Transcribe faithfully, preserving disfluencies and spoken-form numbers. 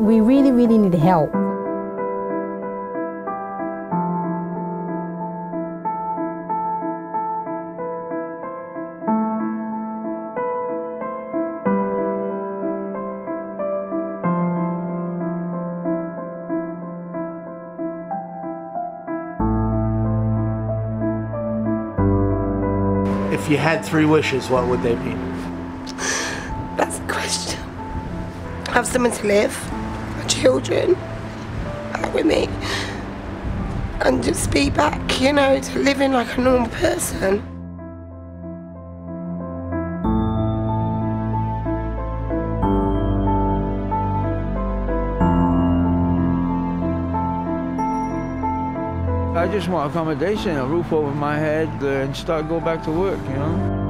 We really, really need help. If you had three wishes, what would they be? That's the question. Have someone to live, my children, out with me, and just be back, you know, to living like a normal person. I just want accommodation, a roof over my head, uh, and start go back to work, you know?